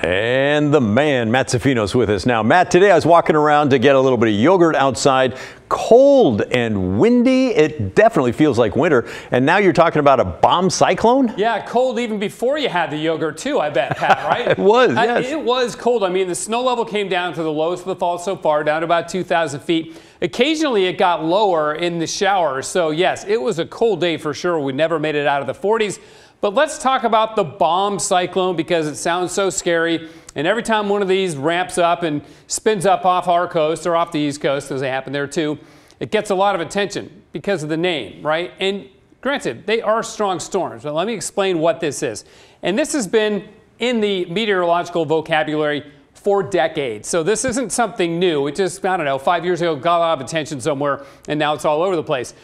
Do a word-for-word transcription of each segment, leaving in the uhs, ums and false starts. And the man, Matt Zaffino's with us now. Matt, today I was walking around to get a little bit of yogurt outside. Cold and windy. It definitely feels like winter. And now you're talking about a bomb cyclone? Yeah, cold even before you had the yogurt too, I bet, Pat, right? It was, I, yes. It was cold. I mean, the snow level came down to the lowest of the fall so far, down to about two thousand feet. Occasionally it got lower in the shower. So yes, it was a cold day for sure. We never made it out of the forties. But let's talk about the bomb cyclone because it sounds so scary. And every time one of these ramps up and spins up off our coast or off the East Coast, as they happen there too, it gets a lot of attention because of the name, right? And granted, they are strong storms, but let me explain what this is. And this has been in the meteorological vocabulary for decades. So this isn't something new. It just, I don't know, five years ago got a lot of attention somewhere and now it's all over the place.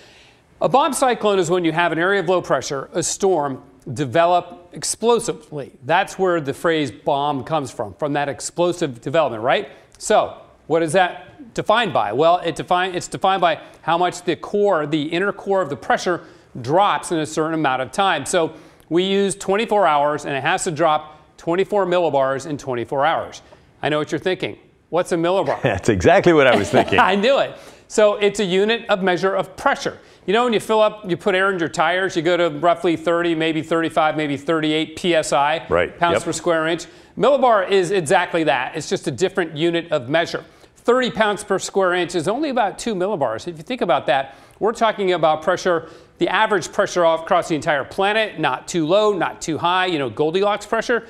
A bomb cyclone is when you have an area of low pressure, a storm, develop explosively. That's where the phrase bomb comes from, from that explosive development, right? So what is that defined by? Well, it define, it's defined by how much the core, the inner core of the pressure drops in a certain amount of time. So we use twenty-four hours and it has to drop twenty-four millibars in twenty-four hours. I know what you're thinking. What's a millibar? That's exactly what I was thinking. I knew it. So it's a unit of measure of pressure. You know, when you fill up, you put air in your tires, you go to roughly thirty, maybe thirty-five, maybe thirty-eight P S I, right. pounds yep. per square inch. Millibar is exactly that. It's just a different unit of measure. thirty pounds per square inch is only about two millibars. If you think about that, we're talking about pressure, the average pressure across the entire planet, not too low, not too high, you know, Goldilocks pressure, one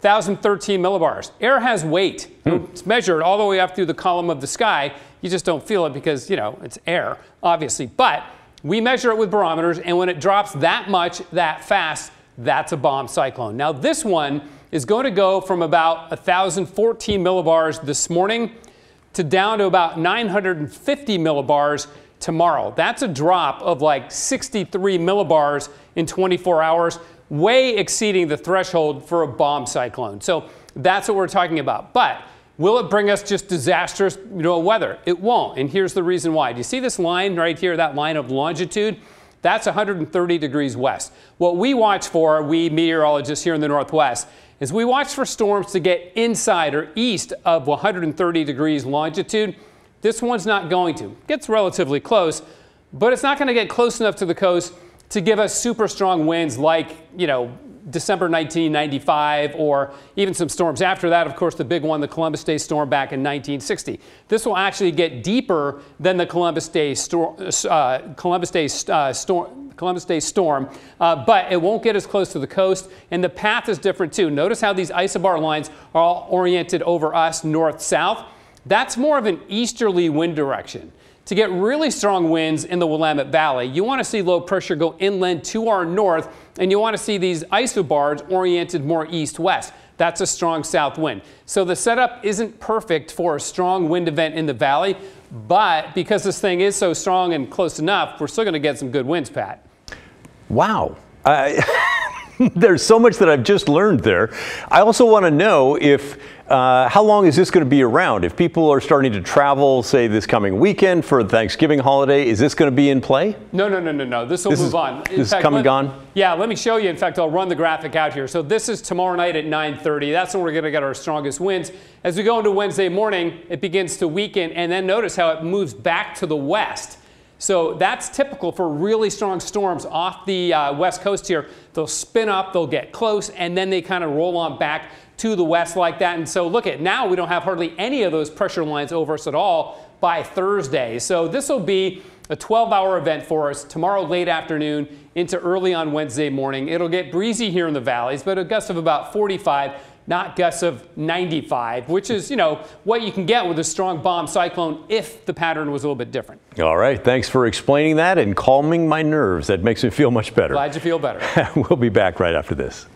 thousand thirteen millibars. Air has weight. Hmm. It's measured all the way up through the column of the sky. You just don't feel it because, you know, it's air, obviously. But we measure it with barometers, and when it drops that much, that fast, that's a bomb cyclone. Now, this one is going to go from about one thousand fourteen millibars this morning to down to about nine hundred fifty millibars tomorrow. That's a drop of like sixty-three millibars in twenty-four hours. Way exceeding the threshold for a bomb cyclone. So that's what we're talking about. But will it bring us just disastrous, you know, weather? It won't. And here's the reason why. Do you see this line right here, that line of longitude? That's one hundred thirty degrees west. What we watch for, we meteorologists here in the Northwest, is we watch for storms to get inside or east of one hundred thirty degrees longitude. This one's not going to. It gets relatively close, but it's not going to get close enough to the coast to give us super strong winds like, you know, December nineteen ninety-five or even some storms after that. Of course, the big one, the Columbus Day storm back in nineteen sixty. This will actually get deeper than the Columbus Day storm, uh, Columbus Day uh, storm, Columbus Day storm, uh, but it won't get as close to the coast. And the path is different too. Notice how these isobar lines are all oriented over us, north-south. That's more of an easterly wind direction. To get really strong winds in the Willamette Valley, you want to see low pressure go inland to our north, and you want to see these isobars oriented more east-west. That's a strong south wind. So the setup isn't perfect for a strong wind event in the valley, but because this thing is so strong and close enough, we're still going to get some good winds, Pat. Wow. Uh, there's so much that I've just learned there. I also want to know if Uh, how long is this going to be around? If people are starting to travel, say this coming weekend for the Thanksgiving holiday, is this going to be in play? No, no, no, no, no. This will move on. This is come and gone? Yeah, let me show you. In fact, I'll run the graphic out here. So this is tomorrow night at nine thirty. That's when we're going to get our strongest winds. As we go into Wednesday morning, it begins to weaken, and then notice how it moves back to the west. So that's typical for really strong storms off the uh, west coast here. They'll spin up, they'll get close, and then they kind of roll on back to the west like that. And so look at now, we don't have hardly any of those pressure lines over us at all by Thursday. So this will be a twelve hour event for us tomorrow late afternoon into early on Wednesday morning. It'll get breezy here in the valleys, but a gust of about forty-five, not gusts of ninety-five, which is, you know, what you can get with a strong bomb cyclone if the pattern was a little bit different. All right. Thanks for explaining that and calming my nerves. That makes me feel much better. Glad you feel better. We'll be back right after this.